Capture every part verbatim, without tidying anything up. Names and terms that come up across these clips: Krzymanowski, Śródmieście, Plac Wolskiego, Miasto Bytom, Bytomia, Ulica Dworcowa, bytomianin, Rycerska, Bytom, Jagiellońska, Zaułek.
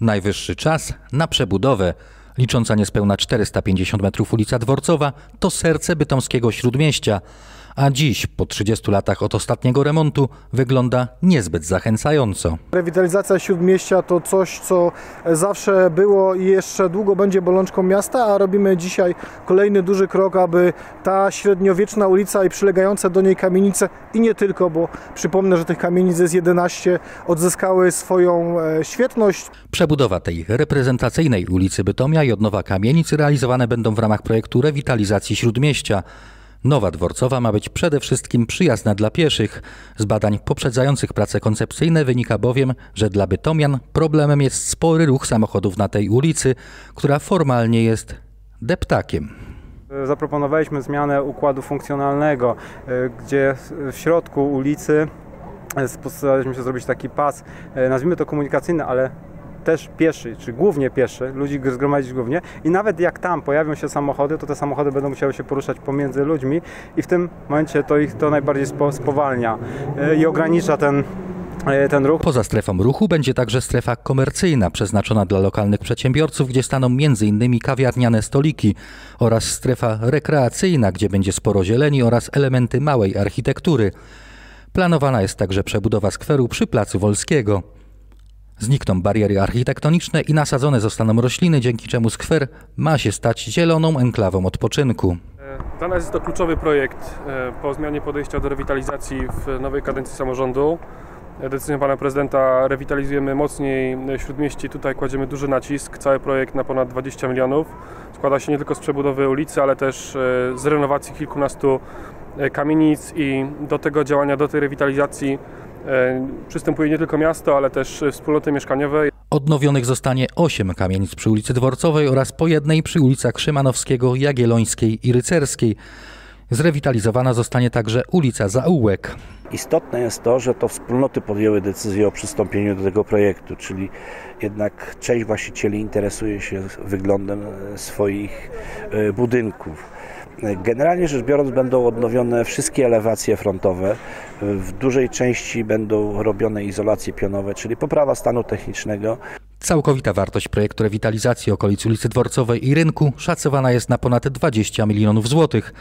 Najwyższy czas na przebudowę. Licząca niespełna czterysta pięćdziesiąt metrów ulica Dworcowa to serce bytomskiego Śródmieścia, a dziś, po trzydziestu latach od ostatniego remontu, wygląda niezbyt zachęcająco. Rewitalizacja Śródmieścia to coś, co zawsze było i jeszcze długo będzie bolączką miasta, a robimy dzisiaj kolejny duży krok, aby ta średniowieczna ulica i przylegające do niej kamienice, i nie tylko, bo przypomnę, że tych kamienic jest jedenaście, odzyskały swoją świetność. Przebudowa tej reprezentacyjnej ulicy Bytomia i odnowa kamienic realizowane będą w ramach projektu rewitalizacji Śródmieścia. Nowa Dworcowa ma być przede wszystkim przyjazna dla pieszych. Z badań poprzedzających prace koncepcyjne wynika bowiem, że dla bytomian problemem jest spory ruch samochodów na tej ulicy, która formalnie jest deptakiem. Zaproponowaliśmy zmianę układu funkcjonalnego, gdzie w środku ulicy staraliśmy się zrobić taki pas, nazwijmy to komunikacyjny, ale też pieszy, czy głównie pieszy, ludzi zgromadzić głównie, i nawet jak tam pojawią się samochody, to te samochody będą musiały się poruszać pomiędzy ludźmi i w tym momencie to ich to najbardziej spowalnia i ogranicza ten, ten ruch. Poza strefą ruchu będzie także strefa komercyjna przeznaczona dla lokalnych przedsiębiorców, gdzie staną między innymi kawiarniane stoliki, oraz strefa rekreacyjna, gdzie będzie sporo zieleni oraz elementy małej architektury. Planowana jest także przebudowa skweru przy Placu Wolskiego. Znikną bariery architektoniczne i nasadzone zostaną rośliny, dzięki czemu skwer ma się stać zieloną enklawą odpoczynku. Dla nas jest to kluczowy projekt po zmianie podejścia do rewitalizacji w nowej kadencji samorządu. Decyzją pana prezydenta rewitalizujemy mocniej Śródmieście, tutaj kładziemy duży nacisk. Cały projekt na ponad dwadzieścia milionów. Składa się nie tylko z przebudowy ulicy, ale też z renowacji kilkunastu kamienic, i do tego działania, do tej rewitalizacji przystępuje nie tylko miasto, ale też wspólnoty mieszkaniowe. Odnowionych zostanie osiem kamienic przy ulicy Dworcowej oraz po jednej przy ulicach Krzymanowskiego, Jagiellońskiej i Rycerskiej. Zrewitalizowana zostanie także ulica Zaułek. Istotne jest to, że to wspólnoty podjęły decyzję o przystąpieniu do tego projektu, czyli jednak część właścicieli interesuje się wyglądem swoich budynków. Generalnie rzecz biorąc, będą odnowione wszystkie elewacje frontowe, w dużej części będą robione izolacje pionowe, czyli poprawa stanu technicznego. Całkowita wartość projektu rewitalizacji okolic ulicy Dworcowej i Rynku szacowana jest na ponad dwadzieścia milionów złotych.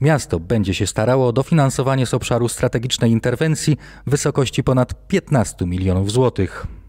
Miasto będzie się starało o dofinansowanie z obszaru strategicznej interwencji w wysokości ponad piętnastu milionów złotych.